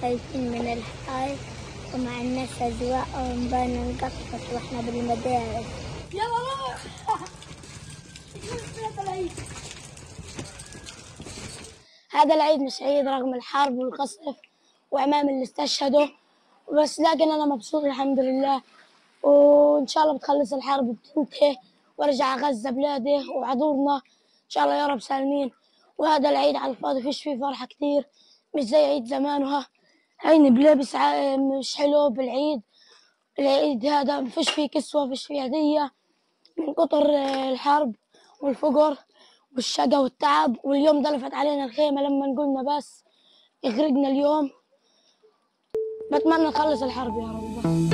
خايفين من الحقائق ومع الناس أزواء ومبانا نقفص وإحنا بالمدارس. يلا روح. هذا العيد مش عيد رغم الحرب والقصف وعمام اللي استشهدوا، بس لكن أنا مبسوط الحمد لله، وإن شاء الله بتخلص الحرب وبتنتهي وارجع غزة بلادي وعدورنا إن شاء الله يا رب سالمين. وهذا العيد على الفاضي فيش فيه فرحة كتير، مش زي عيد زمانها. عيني بلبس مش حلو بالعيد، العيد هذا مفيش فيه كسوة، مفيش فيه هدية من كتر الحرب والفقر والشقة والتعب. واليوم ده لفت علينا الخيمة لما نقولنا بس يخرجنا اليوم. بتمنى نخلص الحرب يا رب.